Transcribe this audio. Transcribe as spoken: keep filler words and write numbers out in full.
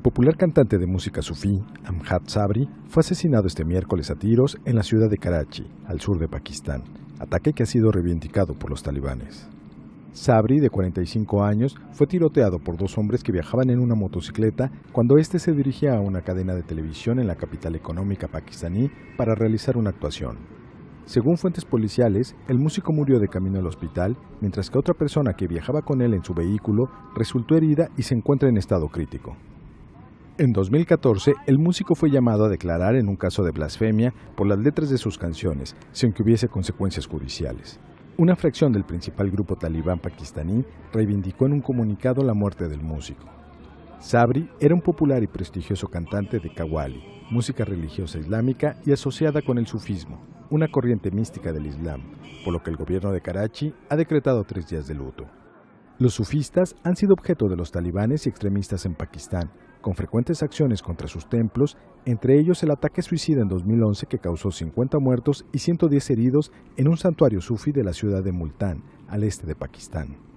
El popular cantante de música sufí, Amjad Sabri, fue asesinado este miércoles a tiros en la ciudad de Karachi, al sur de Pakistán, ataque que ha sido reivindicado por los talibanes. Sabri, de cuarenta y cinco años, fue tiroteado por dos hombres que viajaban en una motocicleta cuando éste se dirigía a una cadena de televisión en la capital económica pakistaní para realizar una actuación. Según fuentes policiales, el músico murió de camino al hospital, mientras que otra persona que viajaba con él en su vehículo resultó herida y se encuentra en estado crítico. En dos mil catorce, el músico fue llamado a declarar en un caso de blasfemia por las letras de sus canciones, sin que hubiese consecuencias judiciales. Una fracción del principal grupo talibán pakistaní reivindicó en un comunicado la muerte del músico. Sabri era un popular y prestigioso cantante de qawwali, música religiosa islámica y asociada con el sufismo, una corriente mística del Islam, por lo que el gobierno de Karachi ha decretado tres días de luto. Los sufistas han sido objeto de los talibanes y extremistas en Pakistán, con frecuentes acciones contra sus templos, entre ellos el ataque suicida en dos mil once que causó cincuenta muertos y ciento diez heridos en un santuario sufí de la ciudad de Multán, al este de Pakistán.